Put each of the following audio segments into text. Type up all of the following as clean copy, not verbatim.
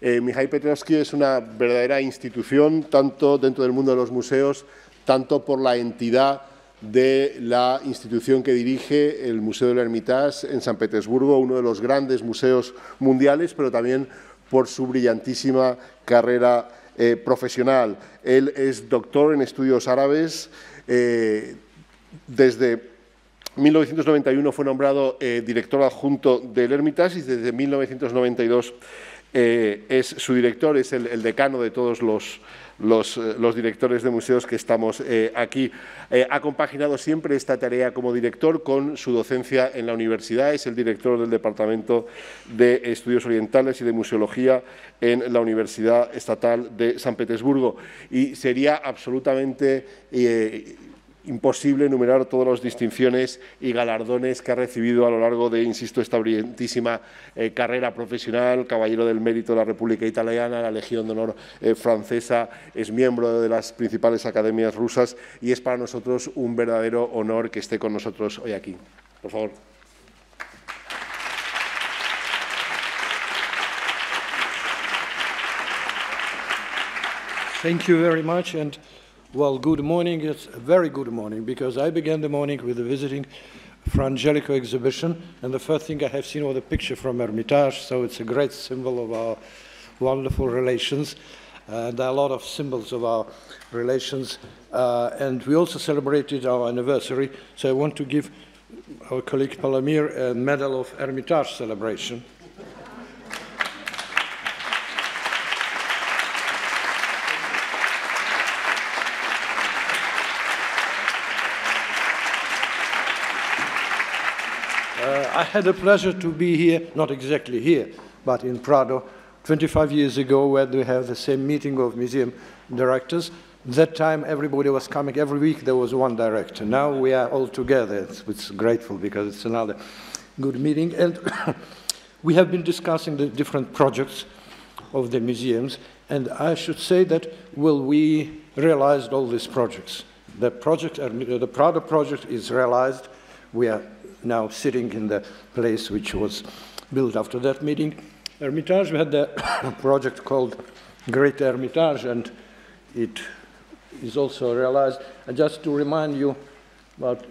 Mikhail Piotrovsky es una verdadera institución, tanto dentro del mundo de los museos, tanto por la entidad de la institución que dirige, el Museo del Hermitage en San Petersburgo, uno de los grandes museos mundiales, pero también por su brillantísima carrera profesional. Él es doctor en estudios árabes. Desde 1991 fue nombrado director adjunto del Hermitage y desde 1992 es su director, es el decano de todos los directores de museos que estamos aquí. Ha compaginado siempre esta tarea como director con su docencia en la universidad, es el director del Departamento de Estudios Orientales y de Museología en la Universidad Estatal de San Petersburgo. Y sería absolutamente imposible enumerar todas las distinciones y galardones que ha recibido a lo largo de, insisto, esta brillantísima carrera profesional. Caballero del Mérito de la República Italiana, la Legión de Honor francesa, es miembro de las principales academias rusas y es para nosotros un verdadero honor que esté con nosotros hoy aquí. Por favor. Thank you very much. And well, good morning. It's a very good morning, because I began the morning with visiting Frangelico exhibition, and the first thing I have seen was a picture from Hermitage, so it's a great symbol of our wonderful relations. There are a lot of symbols of our relations, and we also celebrated our anniversary, so I want to give our colleague Palmyra a medal of Hermitage celebration. I had the pleasure to be here, not exactly here, but in Prado, 25 years ago, where we have the same meeting of museum directors. That time, everybody was coming. Every week, there was one director. Now we are all together. It's grateful, because it's another good meeting. And we have been discussing the different projects of the museums. And I should say that, well, we realized all these projects. The Prado project is realized. We are now sitting in the place which was built after that meeting. Hermitage, we had a project called Great Hermitage, and it is also realized. And just to remind you about,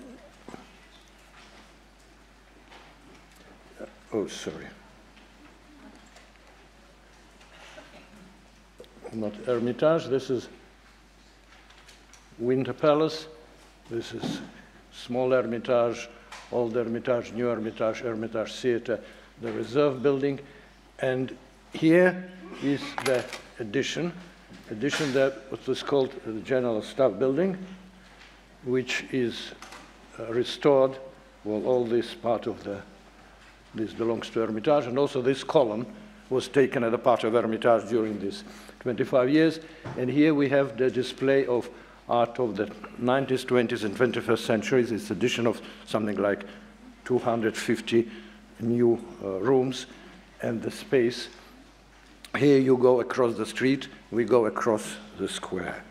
oh, sorry, not Hermitage, this is Winter Palace, this is Small Hermitage, Old Hermitage, New Hermitage, Hermitage Theatre, the Reserve Building, and here is the addition that what was called the General Staff Building, which is restored. Well, all this part of this belongs to Hermitage, and also this column was taken as a part of Hermitage during these 25 years. And here we have the display of art of the 90s, 20s, and 21st centuries. It's an addition of something like 250 new rooms and the space. Here you go across the street, we go across the square.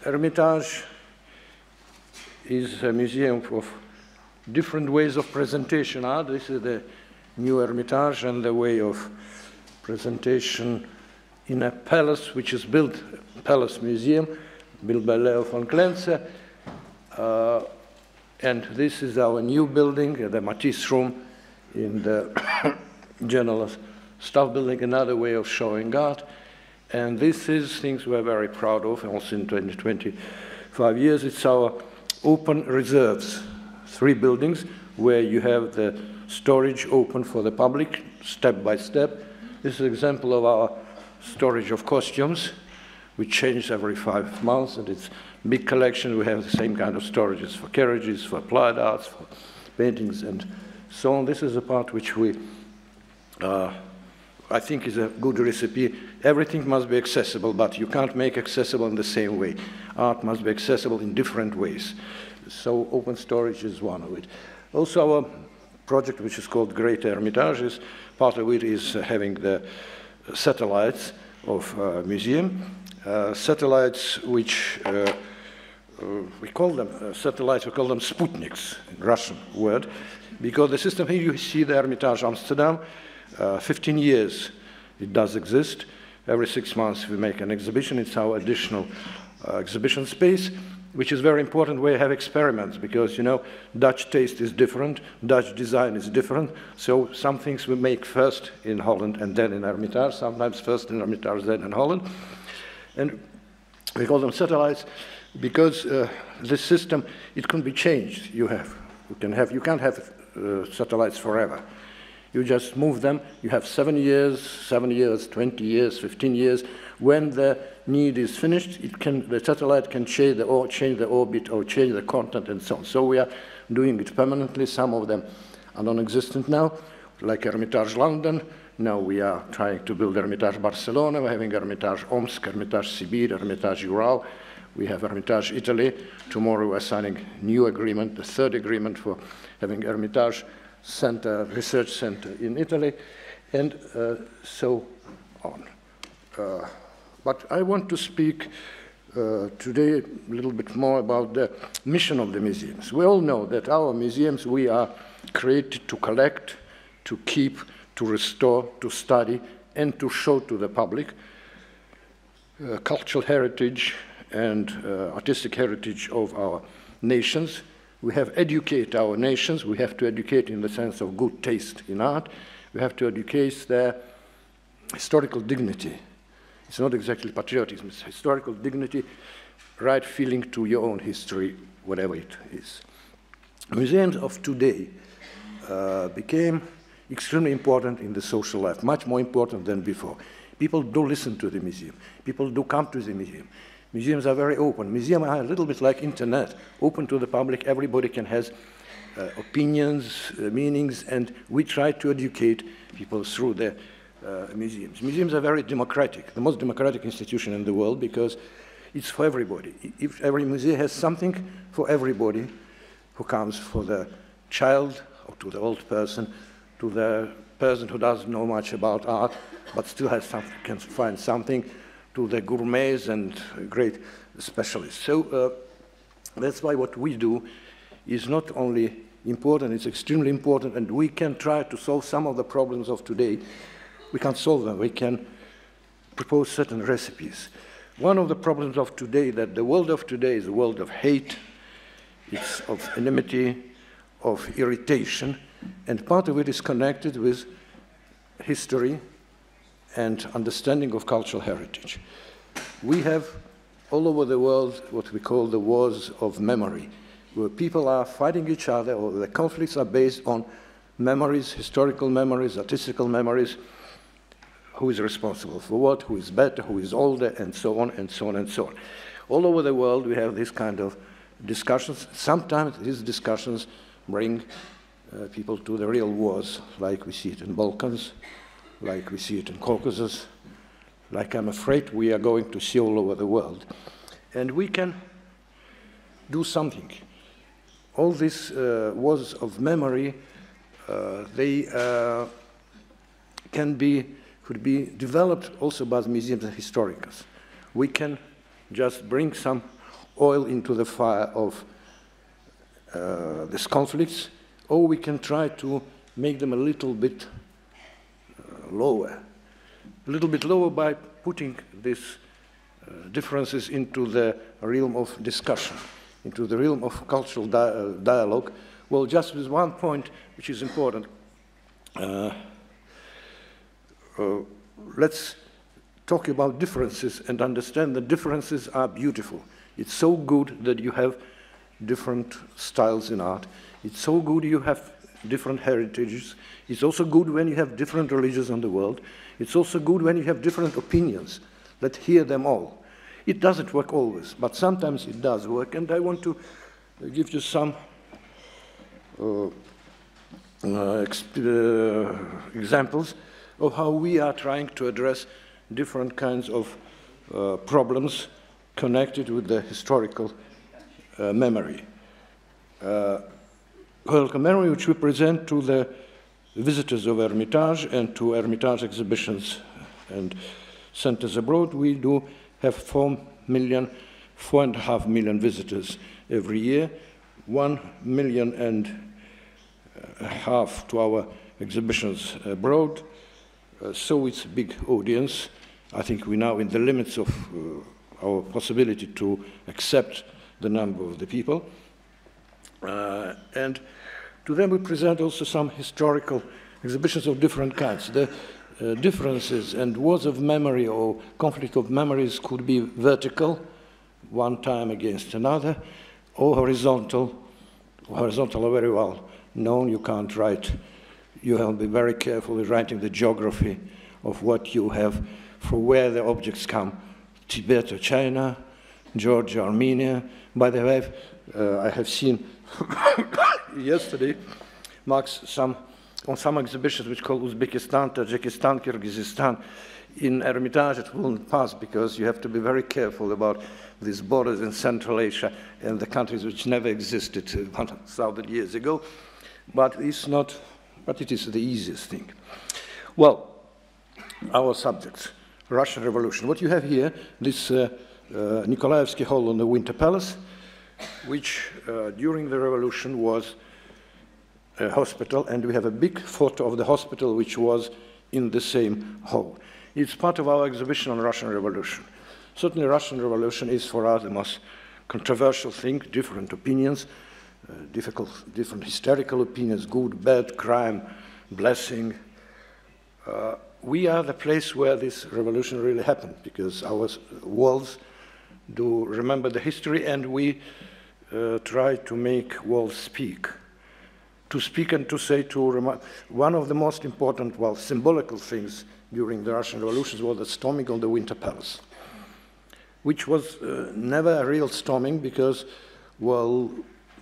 Hermitage is a museum of different ways of presentation art. This is the new Hermitage and the way of presentation in a palace which is built, a palace museum, built by Leo von Klenze. And this is our new building, the Matisse Room in the General Staff Building, another way of showing art. And this is things we're very proud of, and also in 25 years. It's our open reserves, three buildings where you have the storage open for the public, step by step. This is an example of our storage of costumes, which changes every 5 months, and it's a big collection. We have the same kind of storages for carriages, for applied arts, for paintings, and so on. This is a part which we, I think, is a good recipe. Everything must be accessible, but you can't make accessible in the same way. Art must be accessible in different ways. So open storage is one of it. Also, our project, which is called Great Hermitage, is part of it is having the satellites of museum, satellites which we call them satellites, we call them Sputniks, Russian word, because the system here you see the Hermitage Amsterdam, 15 years It does exist. Every 6 months we make an exhibition. It's our additional exhibition space, which is very important where you have experiments, because, you know, Dutch taste is different, Dutch design is different, so some things we make first in Holland and then in Hermitage, sometimes first in Hermitage, then in Holland. And we call them satellites because this system, it can be changed. You can't have satellites forever. You just move them. You have 7 years, 20 years, 15 years. When the need is finished, the satellite can change the orbit or change the content and so on. So we are doing it permanently. Some of them are non-existent now, like Hermitage London. Now we are trying to build Hermitage Barcelona. We're having Hermitage Omsk, Hermitage Sibir, Hermitage Ural. We have Hermitage Italy. Tomorrow we're signing new agreement, the third agreement for having Hermitage Center, research center in Italy, and so on. But I want to speak today a little bit more about the mission of the museums. We all know that our museums, we are created to collect, to keep, to restore, to study, and to show to the public cultural heritage and artistic heritage of our nations. We have to educate our nations. We have to educate in the sense of good taste in art. We have to educate their historical dignity. It's not exactly patriotism, it's historical dignity, right feeling to your own history, whatever it is. Museums of today became extremely important in the social life, much more important than before. People do listen to the museum. People do come to the museum. Museums are very open. Museums are a little bit like internet, open to the public. Everybody can have opinions, meanings, and we try to educate people through the museums. Museums are very democratic, the most democratic institution in the world, because it's for everybody. If every museum has something for everybody who comes, for the child or to the old person, to the person who doesn't know much about art but still has something, can find something, to the gourmets and great specialists. So that's why what we do is not only important, it's extremely important, and we can try to solve some of the problems of today. We can't solve them, we can propose certain recipes. One of the problems of today, that the world of today is a world of hate, it's of enmity, of irritation, and part of it is connected with history and understanding of cultural heritage. We have all over the world what we call the wars of memory, where people are fighting each other, or the conflicts are based on memories, historical memories, artistical memories, who is responsible for what, who is better, who is older, and so on, and so on, and so on. All over the world we have this kind of discussions. Sometimes these discussions bring people to the real wars, like we see it in Balkans, like we see it in Caucasus, like I'm afraid we are going to see all over the world. And we can do something. All these wars of memory, could be developed also by the museums and historians. We can just bring some oil into the fire of these conflicts, or we can try to make them a little bit lower, a little bit lower, by putting these differences into the realm of discussion, into the realm of cultural dialogue. Well, just with one point which is important. Let's talk about differences and understand that differences are beautiful. It's so good that you have different styles in art. It's so good you have different heritages. It's also good when you have different religions in the world. It's also good when you have different opinions. Let's hear them all. It doesn't work always, but sometimes it does work. And I want to give you some examples of how we are trying to address different kinds of problems connected with the historical memory. Historical memory, which we present to the visitors of Hermitage and to Hermitage exhibitions and centers abroad. We do have 4.5 million visitors every year, 1.5 million to our exhibitions abroad, saw its big audience. I think we're now in the limits of our possibility to accept the number of the people. And to them we present also some historical exhibitions of different kinds. The differences and wars of memory or conflict of memories could be vertical, one time against another, or horizontal. Horizontal are very well known. You can't write. You have to be very careful in writing the geography of what you have, from where the objects come. Tibet or China, Georgia, Armenia. By the way, I have seen yesterday marks on some exhibitions which call Uzbekistan, Tajikistan, Kyrgyzstan. In Hermitage it won't pass because you have to be very careful about these borders in Central Asia and the countries which never existed 1,000 years ago. But it's not, but it is the easiest thing. Well, our subjects, Russian Revolution. What you have here, this Nikolaevsky Hall on the Winter Palace, which during the revolution was a hospital, and we have a big photo of the hospital which was in the same hall. It's part of our exhibition on Russian Revolution. Certainly Russian Revolution is for us the most controversial thing, different opinions, different hysterical opinions, good, bad, crime, blessing. We are the place where this revolution really happened, because our walls do remember the history, and we try to make walls speak. To speak and to say, to remind. One of the most important, well, symbolical things during the Russian Revolution was the storming of the Winter Palace, which was never a real storming because, well,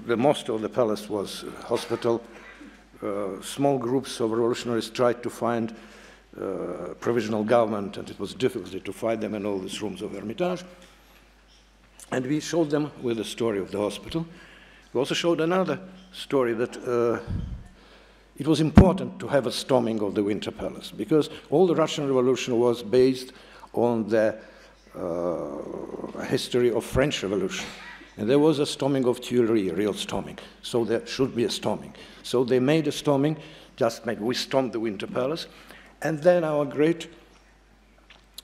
the most of the palace was hospital. Small groups of revolutionaries tried to find provisional government, and it was difficult to find them in all these rooms of Hermitage. And we showed them with the story of the hospital. We also showed another story that it was important to have a storming of the Winter Palace because all the Russian Revolution was based on the history of French Revolution. And there was a storming of Tuileries, a real storming. So there should be a storming. So they made a storming, we stormed the Winter Palace. And then our great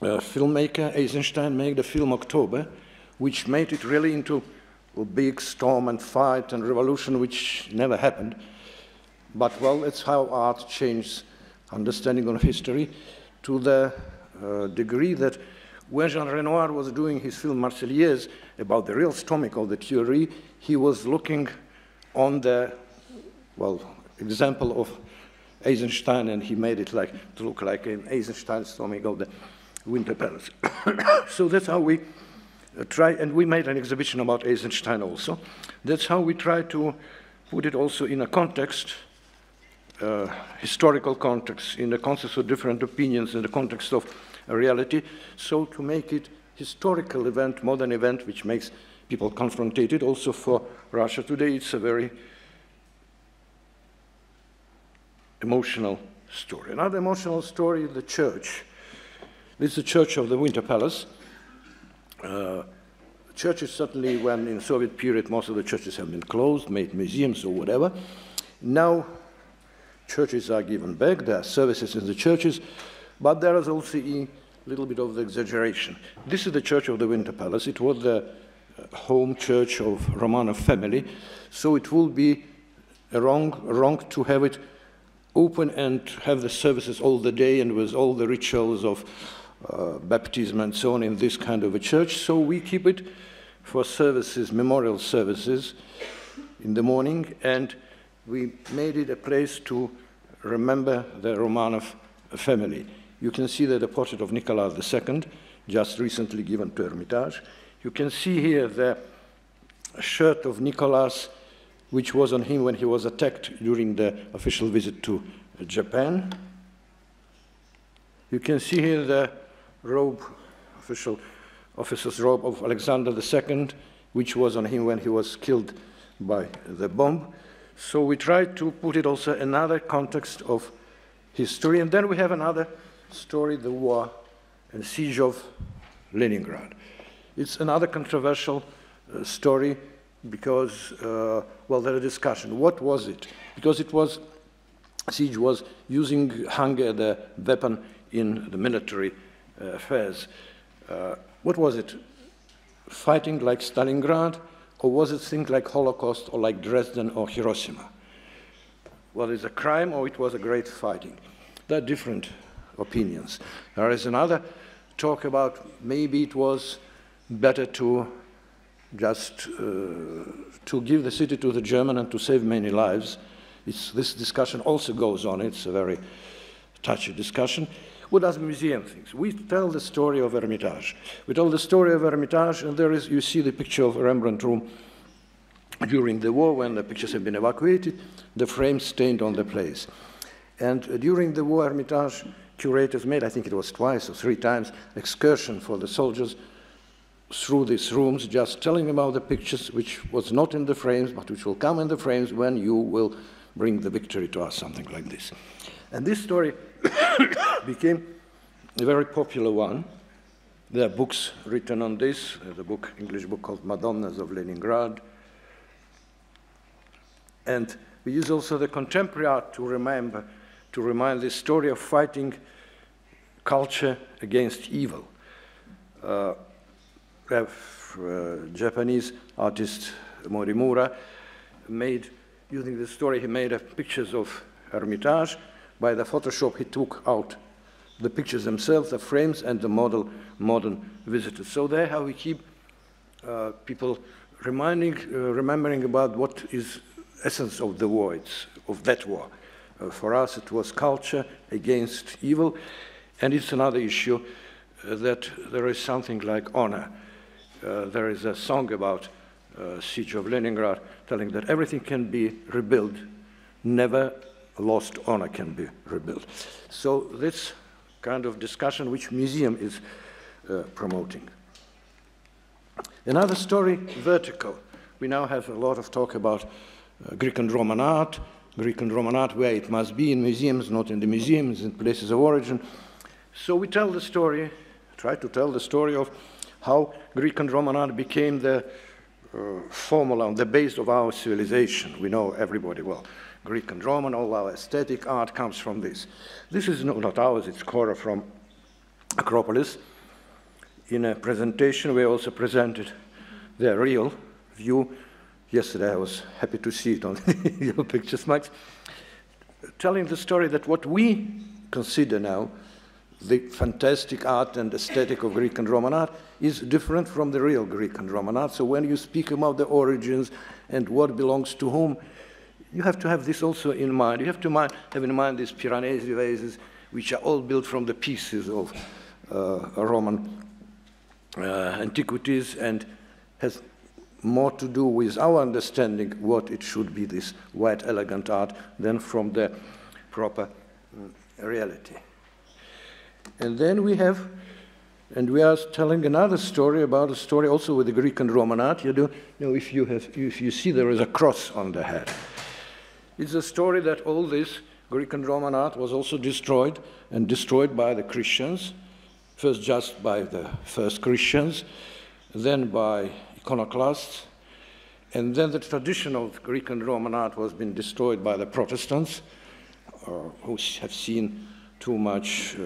filmmaker, Eisenstein, made the film October, which made it really into a big storm and fight and revolution, which never happened. But, well, it's how art changed understanding of history to the degree that when Jean Renoir was doing his film Marseillaise about the real storming of the Tuileries, he was looking on the, well, example of Eisenstein, and he made it like, to look like an Eisenstein storming of the Winter Palace. So that's how we try, and we made an exhibition about Eisenstein also. That's how we try to put it also in a context, historical context, in the context of different opinions, in the context of reality, so to make it historical event, modern event, which makes people confronted. Also for Russia today, it's a very emotional story. Another emotional story is the church. This is the church of the Winter Palace. Churches certainly, when in Soviet period, most of the churches have been closed, made museums or whatever. Now, churches are given back, there are services in the churches, but there is also a little bit of the exaggeration. This is the church of the Winter Palace. It was the home church of Romanov family, so it will be wrong to have it open and have the services all the day and with all the rituals of baptism and so on in this kind of a church. So we keep it for services, memorial services in the morning, and we made it a place to remember the Romanov family. You can see that the portrait of Nicholas II, just recently given to Hermitage. You can see here the shirt of Nicholas, which was on him when he was attacked during the official visit to Japan. You can see here the robe, officer's robe of Alexander II, which was on him when he was killed by the bomb. So we tried to put it also in another context of history. And then we have another story, the war and siege of Leningrad. It's another controversial story because, well, there is a discussion. What was it? Because it was, siege was using hunger, the weapon in the military affairs. What was it? Fighting like Stalingrad, or was it things like Holocaust or like Dresden or Hiroshima? Was it a crime or it was a great fighting? There are different opinions. There is another talk about maybe it was better to just to give the city to the German and to save many lives. This discussion also goes on. It's a very touchy discussion. What does the museum think? We tell the story of Hermitage. We tell the story of Hermitage, and there is, you see the picture of Rembrandt room during the war when the pictures have been evacuated, the frame stained on the place. And during the war, Hermitage curators made, I think it was twice or three times, excursion for the soldiers through these rooms, just telling about the pictures which was not in the frames, but which will come in the frames when you will bring the victory to us, something like this. And this story became a very popular one. There are books written on this. There's a book, English book called Madonnas of Leningrad. And we use also the contemporary art to remind this story of fighting culture against evil. Japanese artist Morimura made, using this story, he made pictures of Hermitage. By the Photoshop, he took out the pictures themselves, the frames, and the modern visitors. So there, how we keep people remembering about what is essence of the war, of that war. For us, it was culture against evil, and it's another issue that there is something like honor. There is a song about siege of Leningrad telling that everything can be rebuilt, never lost honor can be rebuilt. So this kind of discussion which museum is promoting. Another story, vertical. We now have a lot of talk about Greek and Roman art, where it must be in museums, not in the museums, in places of origin. So we tell the story, try to tell the story of how Greek and Roman art became the formula on the base of our civilization. We know everybody well. Greek and Roman, all our aesthetic art comes from this. This is not ours, it's Cora from Acropolis. In a presentation, we also presented their real view. Yesterday, I was happy to see it on your pictures, Max. Telling the story that what we consider now the fantastic art and aesthetic of Greek and Roman art is different from the real Greek and Roman art. So when you speak about the origins and what belongs to whom, you have to have this also in mind. You have to have in mind these Piranesi vases, which are all built from the pieces of Roman antiquities and has more to do with our understanding what it should be, this white, elegant art, than from the proper reality. And then we have, and we are telling another story about a story also with the Greek and Roman art. You do know if you see there is a cross on the head. It's a story that all this Greek and Roman art was also destroyed, and destroyed by the Christians, first just by the first Christians, then by iconoclasts, and then the tradition of Greek and Roman art was being destroyed by the Protestants, who have seen too much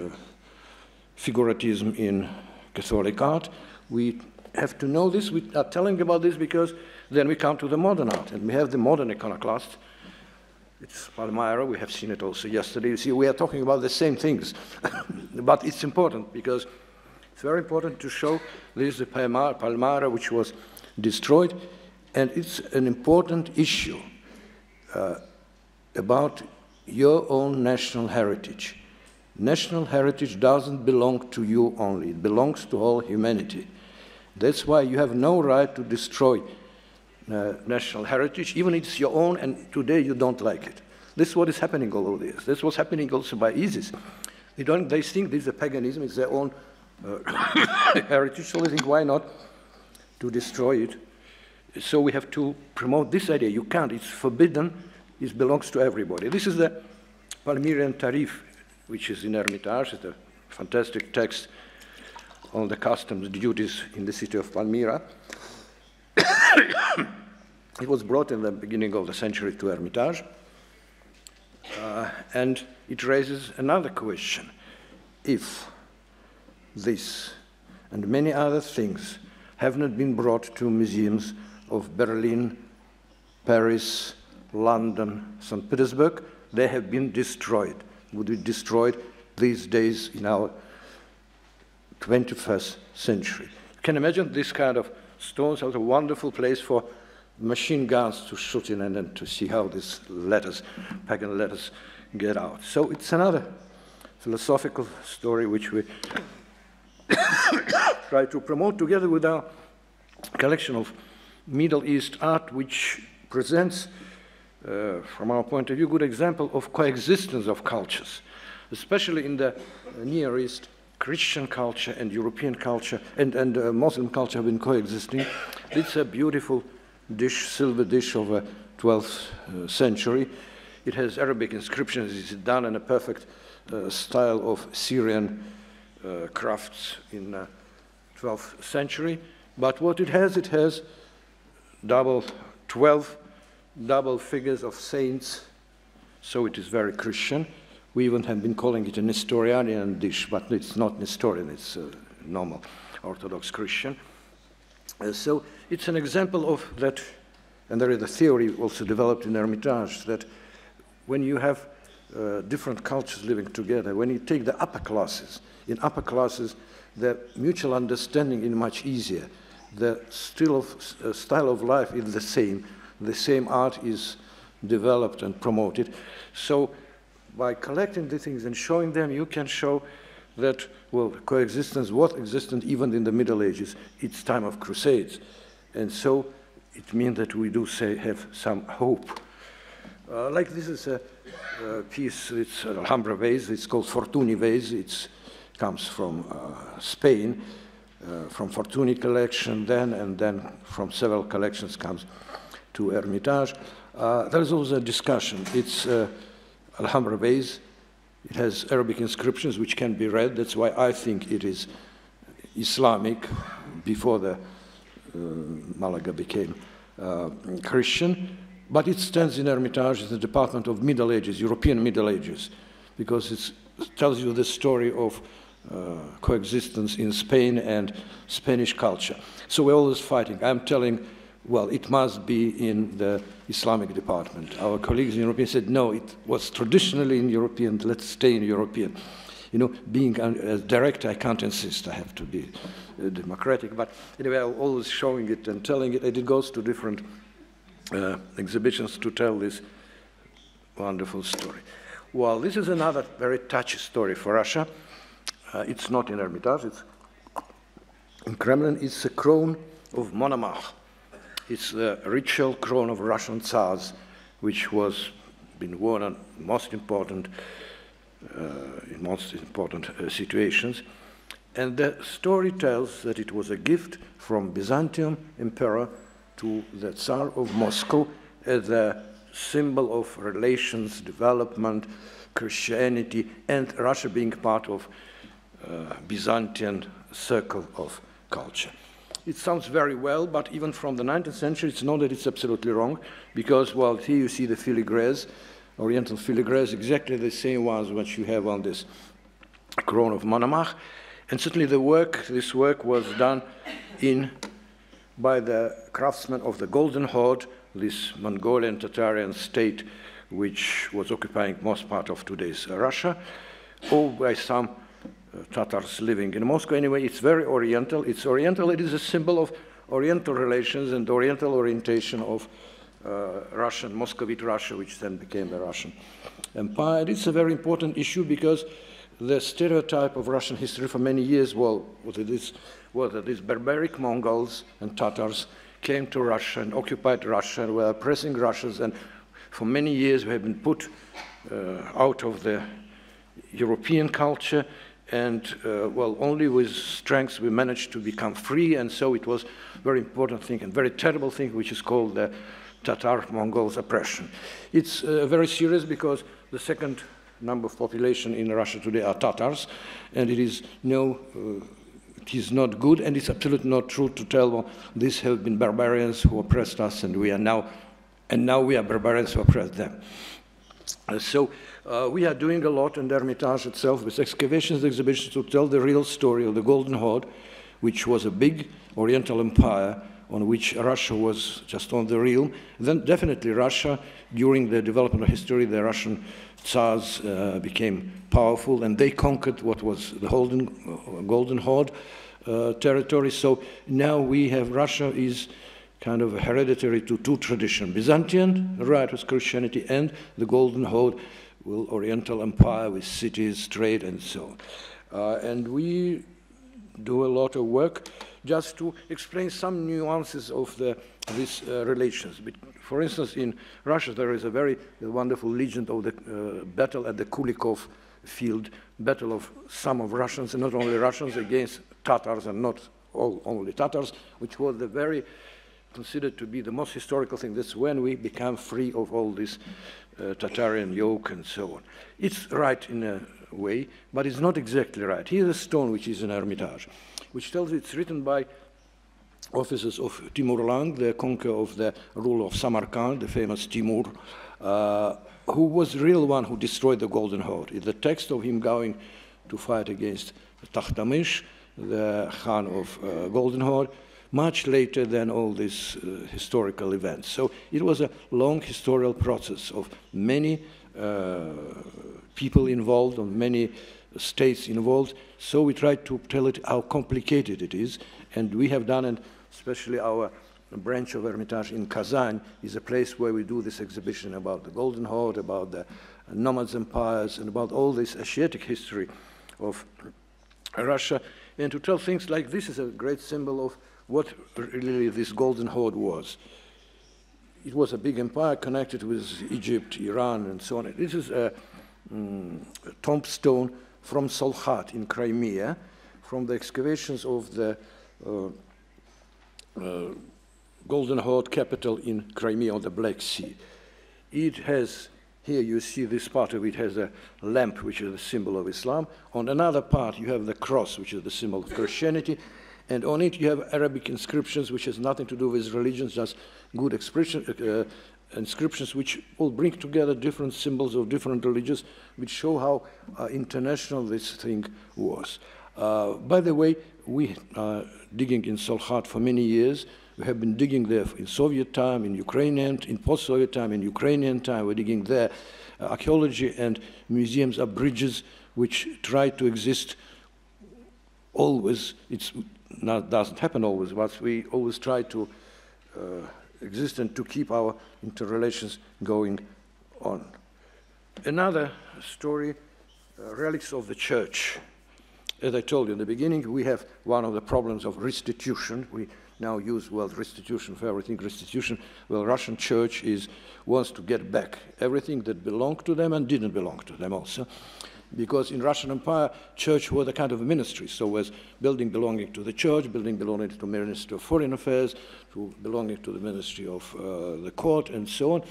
figuratism in Catholic art. We have to know this, we are telling about this because then we come to the modern art, and we have the modern iconoclasts. It's Palmyra, we have seen it also yesterday. You see, we are talking about the same things, but it's important because it's very important to show this the Palmyra which was destroyed, and it's an important issue about your own national heritage. National heritage doesn't belong to you only, it belongs to all humanity. That's why you have no right to destroy national heritage, even if it's your own and today you don't like it. This is what is happening all over this. This is what's happening also by ISIS. They think this is a paganism, it's their own heritage, so they think why not to destroy it. So we have to promote this idea. You can't, it's forbidden, it belongs to everybody. This is the Palmyrian Tarif, which is in Hermitage. It's a fantastic text on the customs duties in the city of Palmyra. It was brought in the beginning of the century to Hermitage, and it raises another question. if this and many other things have not been brought to museums of Berlin, Paris, London, St. Petersburg, they have been destroyed, would be destroyed these days in our 21st century. You can imagine this kind of stones are a wonderful place for machine guns to shoot in and then to see how these letters, pagan letters, get out. So it's another philosophical story which we try to promote together with our collection of Middle East art, which presents, from our point of view, a good example of coexistence of cultures, especially in the Near East. Christian culture and European culture and Muslim culture have been coexisting. It's a beautiful dish, silver dish of the 12th century. It has Arabic inscriptions. It's done in a perfect style of Syrian crafts in the 12th century. But what it has double 12, double figures of saints, so it is very Christian. We even have been calling it an Nestorian dish, but it's not Nestorian, it's normal Orthodox Christian. So it's an example of that, and there is a theory also developed in Hermitage that when you have different cultures living together, when you take the upper classes, in upper classes the mutual understanding is much easier. The style of life is the same art is developed and promoted. So, by collecting the things and showing them, you can show that, well, coexistence was existent even in the Middle Ages. It's time of crusades. And so it means that we do say have some hope. Like this is a piece, it's an Alhambra vase, it's called Fortuny vase. It comes from Spain, from Fortuny collection then, and then from several collections comes to Hermitage. There's also a discussion. It's Alhambra vase, it has Arabic inscriptions which can be read. That's why I think it is Islamic before the Malaga became Christian. But it stands in Hermitage in the department of Middle Ages, European Middle Ages, because it tells you the story of coexistence in Spain and Spanish culture. So we're always fighting. I'm telling, well, it must be in the Islamic department. Our colleagues in European said, no, it was traditionally in European, let's stay in European. You know, being a director, I can't insist, I have to be democratic. But anyway, I'm always showing it and telling it, and it goes to different exhibitions to tell this wonderful story. Well, this is another very touchy story for Russia. It's not in Hermitage, it's in Kremlin. It's a crown of Monomakh. It's the ritual crown of Russian Tsars, which was been worn on in most important situations. And the story tells that it was a gift from Byzantium Emperor to the Tsar of Moscow as a symbol of relations, development, Christianity, and Russia being part of Byzantine circle of culture. It sounds very well, but even from the 19th century, it's not that it's absolutely wrong, because, well, here you see the filigrees, Oriental filigrees, exactly the same ones which you have on this crown of Monomakh. And certainly the work, this work was done by the craftsmen of the Golden Horde, this Mongolian Tatarian state, which was occupying most part of today's Russia, or by some Tatars living in Moscow. Anyway, it's very Oriental. It's Oriental. It is a symbol of Oriental relations and Oriental orientation of Russian, Muscovite Russia, which then became the Russian Empire. And it's a very important issue because the stereotype of Russian history for many years was that these barbaric Mongols and Tatars came to Russia and occupied Russia and were oppressing Russians. And for many years, we have been put out of the European culture. And, well, only with strength we managed to become free, and so it was a very important thing and very terrible thing, which is called the Tatar-Mongols oppression. It's very serious because the second number of population in Russia today are Tatars, and it is not good, and it's absolutely not true to tell, well, these have been barbarians who oppressed us, and now we are barbarians who oppress them. So we are doing a lot in the Hermitage itself with excavations and exhibitions to tell the real story of the Golden Horde, which was a big Oriental empire on which Russia was just on the realm. Then definitely Russia, during the development of history, the Russian Tsars became powerful and they conquered what was the Golden Horde territory. So now we have Russia is kind of hereditary to two traditions, Byzantine, right with Christianity, and the Golden Horde, well, Oriental empire with cities, trade, and so on. And we do a lot of work just to explain some nuances of these relations. For instance, in Russia, there is a very wonderful legend of the battle at the Kulikov field, battle of some of Russians, and not only Russians, against Tatars, and not only Tatars, which was the very, considered to be the most historical thing. That's when we become free of all this Tatarian yoke and so on. It's right in a way, but it's not exactly right. Here's a stone which is in Hermitage, which tells you it's written by officers of Timurlang, the conqueror of the ruler of Samarkand, the famous Timur, who was the real one who destroyed the Golden Horde. It's the text of him going to fight against Tahtamish, the Khan of Golden Horde, much later than all these historical events. So it was a long historical process of many people involved, of many states involved. So we tried to tell it how complicated it is. And we have done, and especially our branch of Hermitage in Kazan is a place where we do this exhibition about the Golden Horde, about the nomads empires, and about all this Asiatic history of Russia. And to tell things like this is a great symbol of what really this Golden Horde was. It was a big empire connected with Egypt, Iran, and so on. This is a tombstone from Solkhat in Crimea, from the excavations of the Golden Horde capital in Crimea on the Black Sea. It has, here you see this part of it has a lamp, which is the symbol of Islam. On another part, you have the cross, which is the symbol of Christianity. And on it, you have Arabic inscriptions, which has nothing to do with religions, just good inscriptions, which all bring together different symbols of different religions, which show how international this thing was. By the way, we are digging in Solkhat for many years. We have been digging there in Soviet time, in Ukrainian, in post-Soviet time, in Ukrainian time. We're digging there. Archaeology and museums are bridges which try to exist always. It doesn't happen always, but we always try to exist and to keep our interrelations going on. Another story, relics of the church. As I told you in the beginning, we have one of the problems of restitution. We now use, well, restitution for everything, restitution. Well, Russian church wants to get back everything that belonged to them and didn't belong to them also. Because in Russian Empire, church was a kind of ministry. So was building belonging to the church, building belonging to the Ministry of Foreign Affairs, to belonging to the Ministry of the Court, and so on.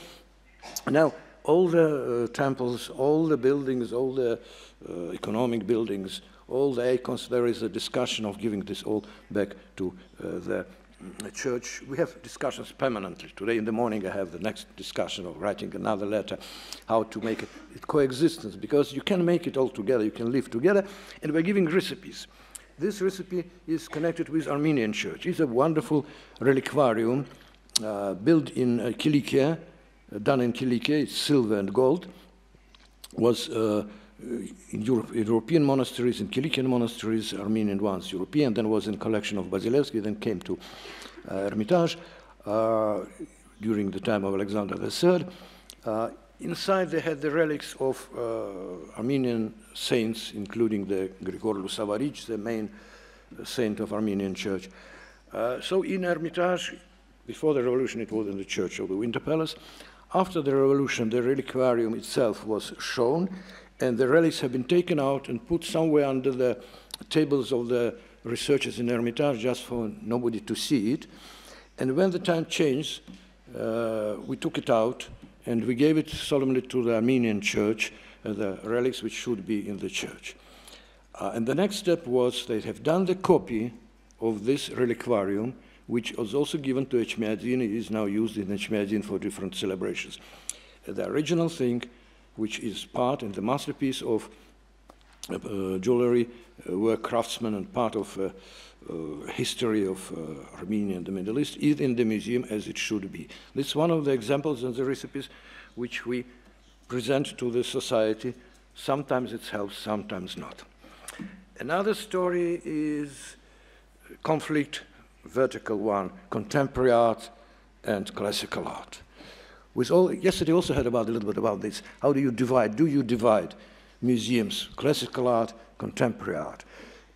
Now, all the temples, all the buildings, all the economic buildings, all the icons, there is a discussion of giving this all back to the church. We have discussions permanently. Today in the morning I have the next discussion of writing another letter, how to make it coexistence, because you can make it all together, you can live together, and we're giving recipes. This recipe is connected with Armenian church. It's a wonderful reliquarium built in Kilikia, done in Kilikia, it's silver and gold, was in European monasteries, in Kilikian monasteries, Armenian ones, European, then was in collection of Basilevsky, then came to Hermitage during the time of Alexander III. Inside they had the relics of Armenian saints, including the Grigorlu Savarich, the main saint of Armenian church. So in Hermitage, before the revolution, it was in the church of the Winter Palace. After the revolution, the reliquarium itself was shown, and the relics have been taken out and put somewhere under the tables of the researchers in Hermitage just for nobody to see it. And when the time changed, we took it out and we gave it solemnly to the Armenian church, the relics which should be in the church. And the next step was they have done the copy of this reliquarium, which was also given to Echmiadzin. It is now used in Echmiadzin for different celebrations. The original thing which is part and the masterpiece of jewelry where craftsmen and part of history of Armenia and the Middle East is in the museum as it should be. This is one of the examples and the recipes which we present to the society. Sometimes it helps, sometimes not. Another story is conflict, vertical one, contemporary art and classical art. With all, yesterday also heard about a little bit about this. How do you divide? Do you divide museums, classical art, contemporary art?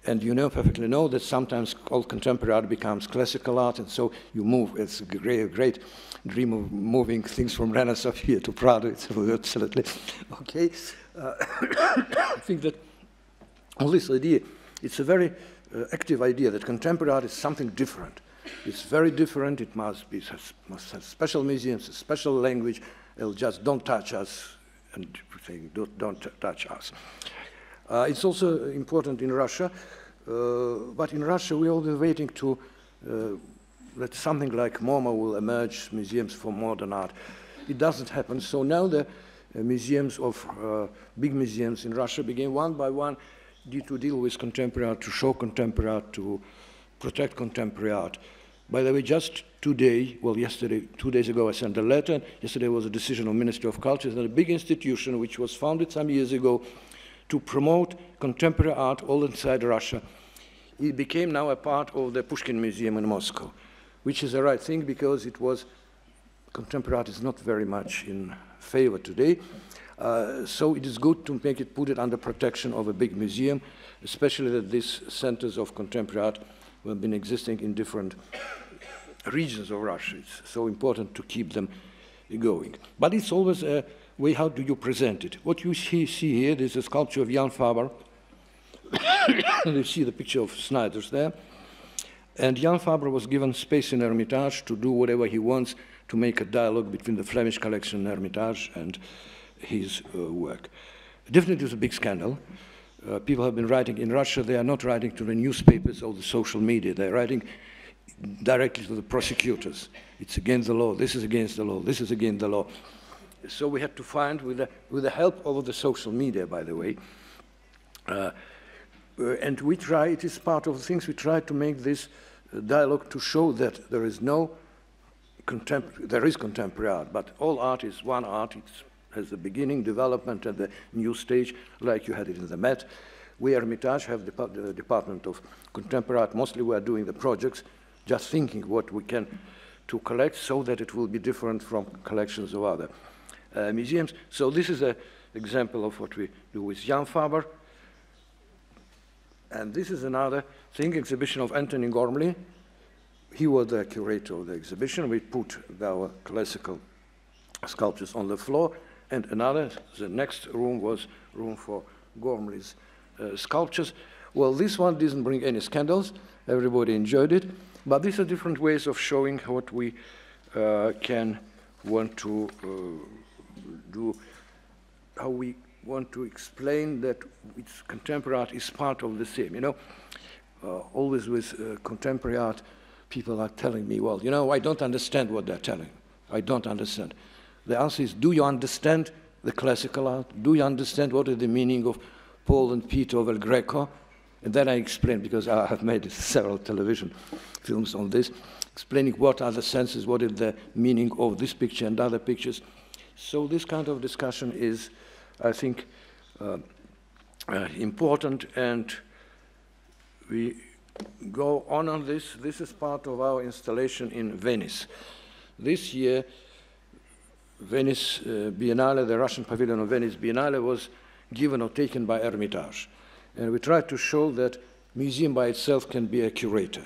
And you know perfectly know that sometimes all contemporary art becomes classical art, and so you move. It's a great dream of moving things from Renaissance here to Prado. It's absolutely okay. I think that all this idea, it's a very active idea that contemporary art is something different. It's very different. It must have special museums, a special language. It'll just don't touch us, and saying don't touch us. It's also important in Russia, but in Russia we're all waiting to that something like MoMA will emerge, museums for modern art. It doesn't happen. So now the museums of big museums in Russia begin one by one to deal with contemporary art, to show contemporary art, to protect contemporary art. By the way, just today, well, yesterday, 2 days ago, I sent a letter. Yesterday was a decision of Ministry of Culture, and a big institution which was founded some years ago to promote contemporary art all inside Russia. It became now a part of the Pushkin Museum in Moscow, which is the right thing because it was, contemporary art is not very much in favor today. So it is good to make it, put it under protection of a big museum, especially that these centers of contemporary art have been existing in different regions of Russia. It's so important to keep them going. But it's always a way, how do you present it? What you see here, this is a sculpture of Jan Fabre. You see the picture of Snyder's there. And Jan Fabre was given space in Hermitage to do whatever he wants, to make a dialogue between the Flemish collection in Hermitage and his work. Definitely it was a big scandal. People have been writing in Russia. They are not writing to the newspapers or the social media. They're writing directly to the prosecutors. It's against the law. This is against the law. This is against the law. So we had to find, with the help of the social media, by the way, and we try, it is part of the things, we try to make this dialogue to show that there is no contemporary, there is contemporary art, but all art is one art. It's has the beginning, development, and the new stage, like you had it in the Met. We at Hermitage have the Department of Contemporary Art. Mostly we are doing the projects, just thinking what we can to collect so that it will be different from collections of other museums. So this is an example of what we do with Jan Fabre. And this is another thing, exhibition of Anthony Gormley. He was the curator of the exhibition. We put our classical sculptures on the floor. And another, the next room was room for Gormley's sculptures. Well, this one didn't bring any scandals. Everybody enjoyed it. But these are different ways of showing what we want to do, how we want to explain that it's contemporary art is part of the same. You know, always with contemporary art, people are telling me, well, you know, I don't understand what they're telling. I don't understand. The answer is, do you understand the classical art? Do you understand what is the meaning of Paul and Peter of El Greco? And then I explain, because I have made several television films on this, explaining what are the senses, what is the meaning of this picture and other pictures. So this kind of discussion is, I think, important, and we go on this. This is part of our installation in Venice. This year, Venice Biennale, the Russian pavilion of Venice Biennale was given or taken by Hermitage. And we tried to show that museum by itself can be a curator,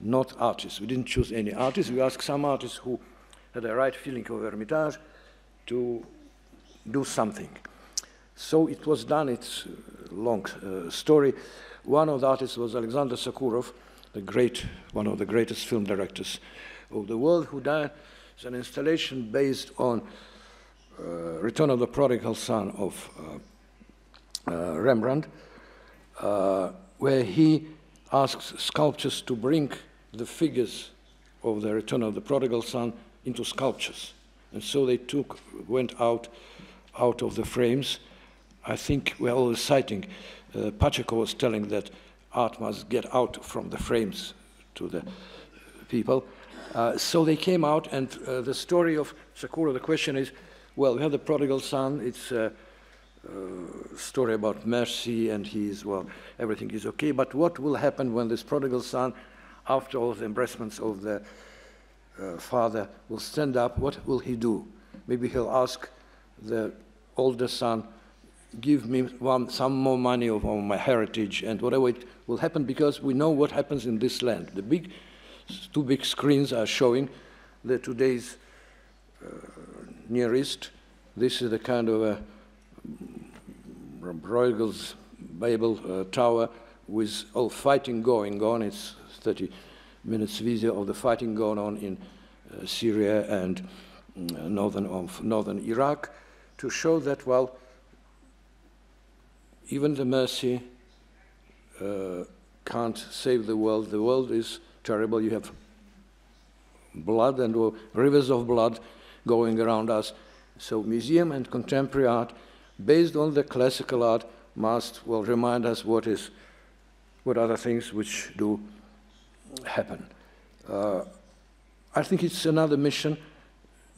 not artist. We didn't choose any artist. We asked some artists who had a right feeling of Hermitage to do something. So it was done. It's a long story. One of the artists was Alexander Sokurov, one of the greatest film directors of the world, who died. It's an installation based on Return of the Prodigal Son of Rembrandt, where he asks sculptors to bring the figures of the Return of the Prodigal Son into sculptures. And so they went out out of the frames. I think we're always citing, Pacheco was telling that art must get out from the frames to the people. So they came out, and the story of Sakura, the question is, well, we have the prodigal son, it's a story about mercy, and he's, well, everything is okay, but what will happen when this prodigal son, after all the embarrassments of the father, will stand up? What will he do? Maybe he'll ask the older son, give me some more money of my heritage, and whatever it will happen, because we know what happens in this land. The big, two big screens are showing the today's Near East. This is the kind of a Bruegel's Babel Tower with all fighting going on. It's 30 minutes video of the fighting going on in Syria and northern Iraq, to show that, well, even the mercy can't save the world. The world is terrible. You have blood and rivers of blood going around us. So museum and contemporary art, based on the classical art, must, well, remind us what are the things which do happen. I think it's another mission,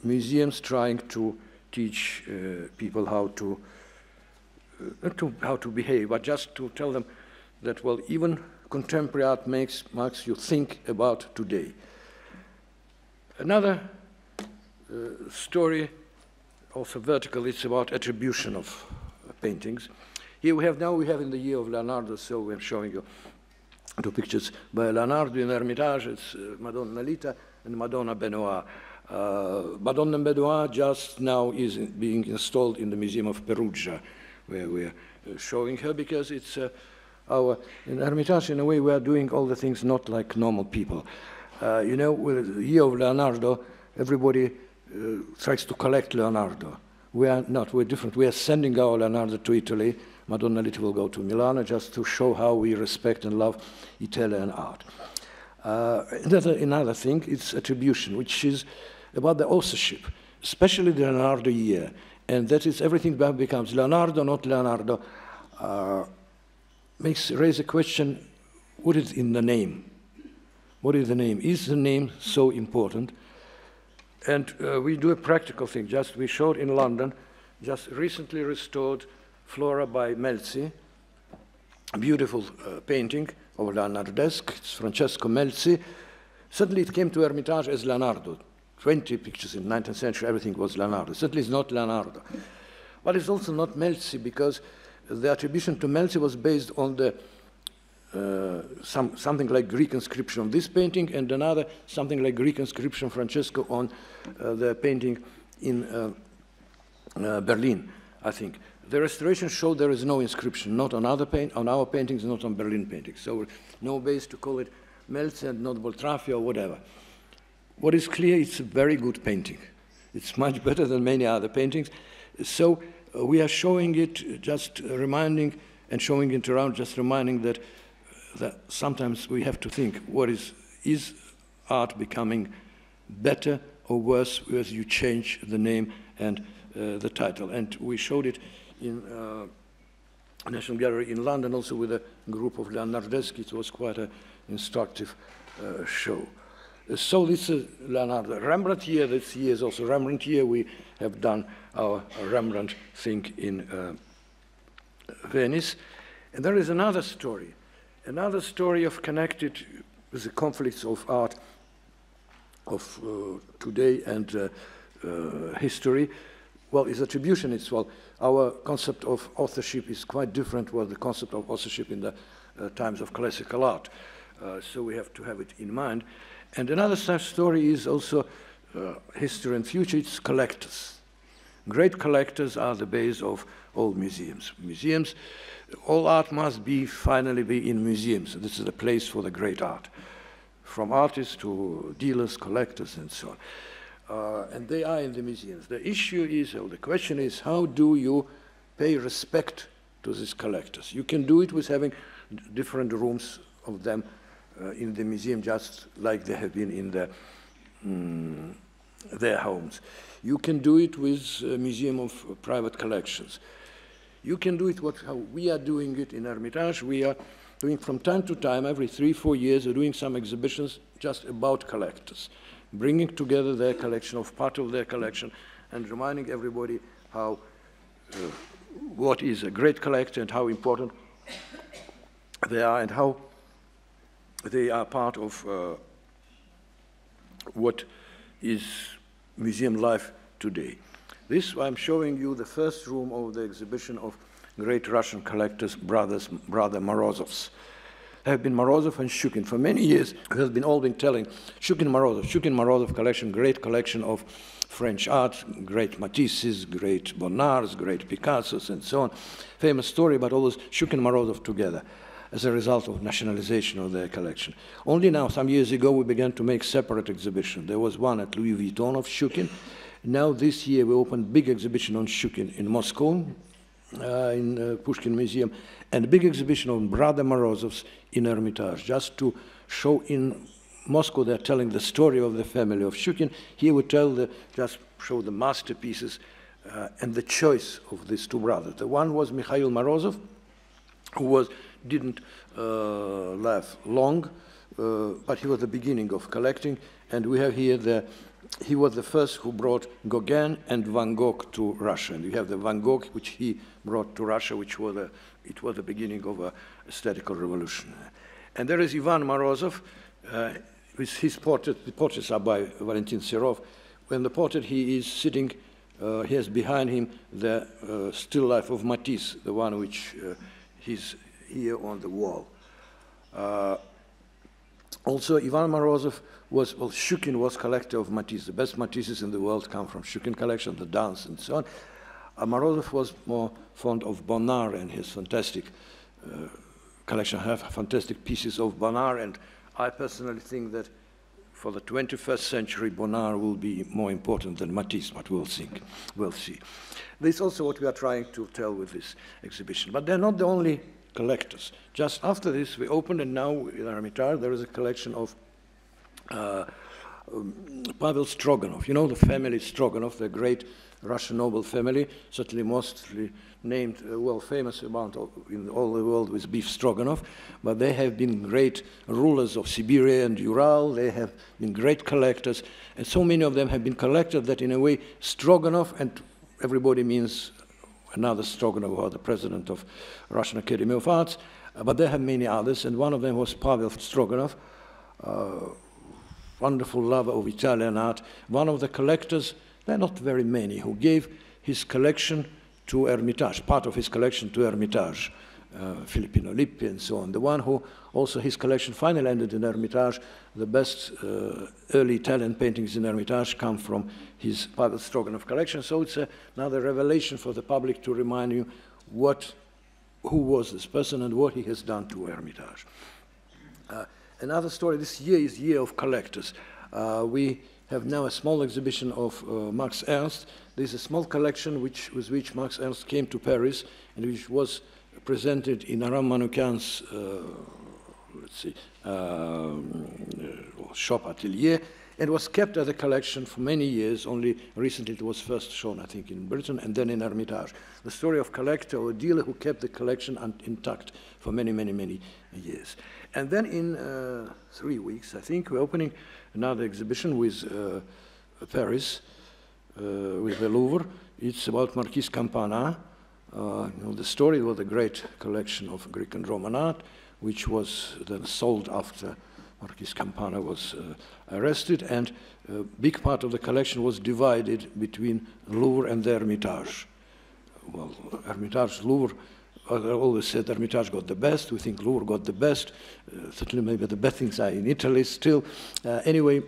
museums trying to teach people how to behave, but just to tell them that, well, even contemporary art makes you think about today. Another story, also vertical, it's about attribution of paintings. Here we have, now we have in the year of Leonardo, so we're showing you two pictures by Leonardo in Hermitage. It's Madonna Lita and Madonna Benoit. Madonna Benoit just now is being installed in the Museum of Perugia, where we're showing her, because it's our, in Hermitage, in a way, we are doing all the things not like normal people. You know, with the year of Leonardo, everybody tries to collect Leonardo. We are not, we're different. We are sending our Leonardo to Italy. Madonna Lita will go to Milan, just to show how we respect and love Italian art. Another thing, it's attribution, which is about the authorship, especially the Leonardo year. And that is, everything becomes Leonardo, not Leonardo. Raise a question, what is in the name? What is the name? Is the name so important? And we do a practical thing. Just we showed in London, just recently restored Flora by Melzi, a beautiful painting of Leonardesque. It's Francesco Melzi. Suddenly it came to Hermitage as Leonardo. 20 pictures in the 19th century, everything was Leonardo. Certainly it's not Leonardo. But it's also not Melzi, because the attribution to Melzi was based on the, something like Greek inscription on this painting, and another something like Greek inscription, Francesco, on the painting in Berlin, I think. The restoration showed there is no inscription, not on, on our paintings, not on Berlin paintings. So no base to call it Melzi and not Boltraffio or whatever. What is clear, it's a very good painting. It's much better than many other paintings. So we are showing it, just reminding, and showing it around, just reminding that, sometimes we have to think, what is art becoming better or worse as you change the name and the title? And we showed it in National Gallery in London, also with a group of Leonardeschi. It was quite an instructive show. So this is Leonardo. Rembrandt here, this year is also Rembrandt year. We have done our Rembrandt thing in Venice. And there is another story of connected with the conflicts of art of today and history. Well, it's attribution. It's, well, our concept of authorship is quite different from the concept of authorship in the times of classical art. So we have to have it in mind. And another such story is also history and future. It's collectors. Great collectors are the base of all museums. Museums, all art must be finally be in museums. This is the place for the great art, from artists to dealers, collectors, and so on. And they are in the museums. The issue is, or the question is, how do you pay respect to these collectors? You can do it with having different rooms of them in the museum, just like they have been in the their homes. You can do it with a museum of private collections. You can do it how we are doing it in Hermitage. We are doing from time to time, every 3-4 years, we're doing some exhibitions just about collectors, bringing together their collection, of part of their collection, and reminding everybody how, what is a great collector and how important they are and how they are part of what is museum life today. This, I'm showing you the first room of the exhibition of great Russian collectors, brother Morozovs. There have been Morozov and Shukin. For many years, we have all been telling Shukin-Morozov collection, great collection of French art, great Matisses, great Bonnards, great Picassos, and so on. Famous story about all those Shukin-Morozov together as a result of nationalization of their collection. Only now, some years ago, we began to make separate exhibitions. There was one at Louis Vuitton of Shukin. Now, this year, we opened big exhibition on Shukin in Moscow, in Pushkin Museum, and a big exhibition on brother Morozovs in Hermitage, just to show in Moscow they're telling the story of the family of Shukin. Here we tell just show the masterpieces and the choice of these two brothers. The one was Mikhail Morozov, who didn't live long, but he was the beginning of collecting, and we have here he was the first who brought Gauguin and Van Gogh to Russia. And you have the Van Gogh, which he brought to Russia, which was it was the beginning of an aesthetical revolution. And there is Ivan Morozov, with his portrait. The portraits are by Valentin Serov. In the portrait, he is sitting, he has behind him the still life of Matisse, the one which is here on the wall. Also, Ivan Morozov was, well, Shukin was collector of Matisse. The best Matisses in the world come from Shukin collection, the dance and so on. Morozov was more fond of Bonnard and his fantastic collection. I have fantastic pieces of Bonnard, and I personally think that for the 21st century, Bonnard will be more important than Matisse, but we'll see. This is also what we are trying to tell with this exhibition. But they're not the only collectors. Just after this, we opened, and now in Hermitage, there is a collection of Pavel Stroganov. You know the family Stroganov, the great Russian noble family, certainly mostly named, well, famous amount in all the world with beef Stroganov, but they have been great rulers of Siberia and Ural. They have been great collectors, and so many of them have been collectors that in a way Stroganov, and everybody means another Stroganov, the president of Russian Academy of Arts, but there have many others, and one of them was Pavel Stroganov, wonderful lover of Italian art, one of the collectors, there are not very many, who gave his collection to Hermitage, part of his collection to Hermitage, Filippino Lippi and so on. The one who also his collection finally ended in Hermitage, the best early Italian paintings in Hermitage come from his Pavel Stroganov collection. So it's another revelation for the public to remind you who was this person and what he has done to Hermitage. Another story, this year is year of collectors. We have now a small exhibition of Max Ernst. This is a small collection with which Max Ernst came to Paris and which was presented in Aram Manoukian's shop atelier, and was kept as a collection for many years. Only recently it was first shown, I think, in Britain and then in Hermitage. The story of collector or dealer who kept the collection intact for many, many, many years. And then in 3 weeks, I think, we're opening another exhibition with Paris, with the Louvre. It's about Marquis Campana. You know, the story was a great collection of Greek and Roman art, which was then sold after Marquis Campana was arrested, and a big part of the collection was divided between Louvre and the Hermitage. Well, Hermitage, Louvre, I always said Hermitage got the best, we think Louvre got the best, certainly maybe the best things are in Italy still. Anyway,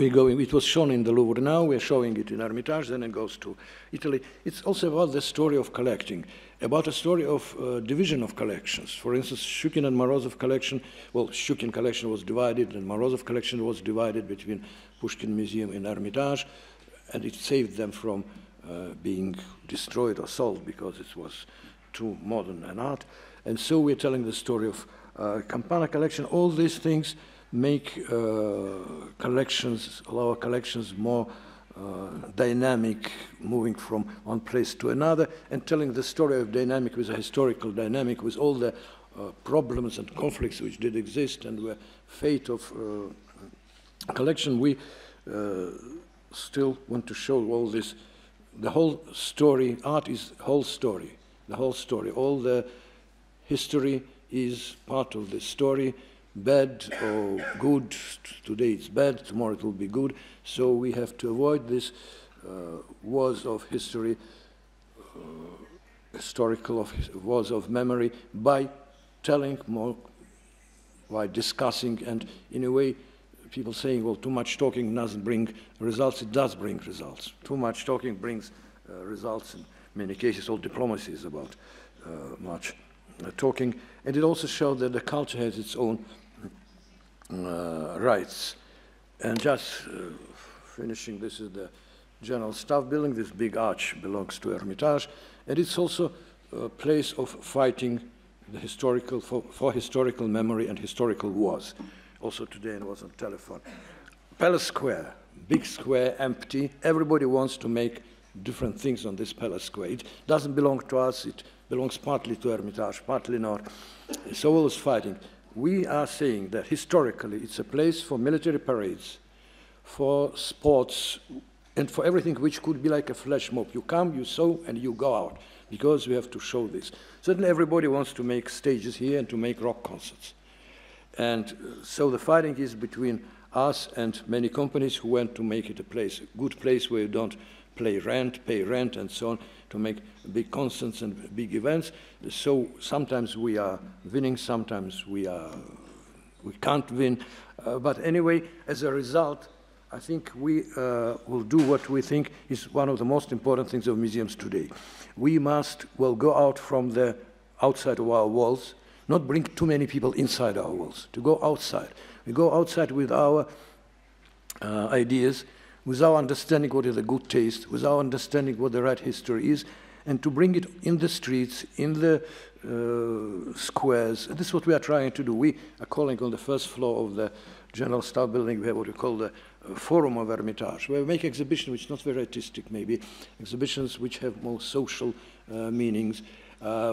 it was shown in the Louvre now, we're showing it in Hermitage, then it goes to Italy. It's also about the story of collecting, about a story of division of collections. For instance, Shukin and Morozov collection, well, Shukin collection was divided and Morozov collection was divided between Pushkin Museum and Hermitage, and it saved them from being destroyed or sold because it was too modern an art. And so we're telling the story of Campana collection, all these things make collections, our collections, more dynamic, moving from one place to another, and telling the story of dynamic with a historical dynamic, with all the problems and conflicts which did exist and were fate of collection. We still want to show all this, the whole story. Art is whole story, the whole story. All the history is part of the story. Bad or good, today it's bad, tomorrow it will be good. So we have to avoid this wars of history, historical wars of memory, by telling more, by discussing, and in a way people saying, well, too much talking doesn't bring results. It does bring results. Too much talking brings results. In many cases, all diplomacy is about much talking. And it also showed that the culture has its own rights. And just finishing, this is the General Staff Building. This big arch belongs to Hermitage, and it's also a place of fighting the historical for historical memory and historical wars. Also today, it was on telephone. Palace Square, big square, empty. Everybody wants to make different things on this Palace Square. It doesn't belong to us. It belongs partly to Hermitage, partly not. So all is fighting. We are saying that historically it's a place for military parades, for sports, and for everything which could be like a flash mob. You come, you sew, and you go out, because we have to show this. Certainly everybody wants to make stages here and to make rock concerts. And so the fighting is between us and many companies who want to make it a place, a good place where you don't pay rent, and so on, to make big concerts and big events. So sometimes we are winning, sometimes we can't win. But anyway, as a result, I think we will do what we think is one of the most important things of museums today. We must, well, go out from the outside of our walls, not bring too many people inside our walls, to go outside. We go outside with our ideas, with our understanding what is a good taste, with our understanding what the right history is, and to bring it in the streets, in the squares. This is what we are trying to do. We are calling on the first floor of the General Staff Building, we have what we call the Forum of Hermitage, where we make exhibitions which are not very artistic, maybe, exhibitions which have more social meanings,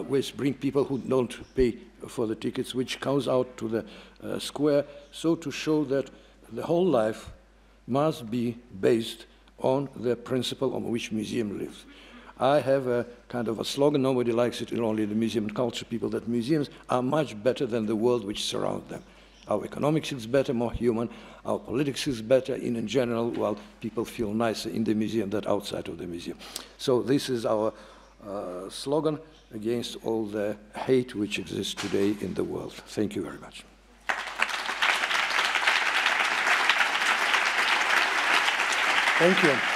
which bring people who don't pay for the tickets, which comes out to the square, so to show that the whole life must be based on the principle on which museum lives. I have a kind of a slogan, nobody likes it, only the museum and culture people, that museums are much better than the world which surrounds them. Our economics is better, more human, our politics is better in general, while people feel nicer in the museum than outside of the museum. So this is our slogan against all the hate which exists today in the world. Thank you very much. Thank you.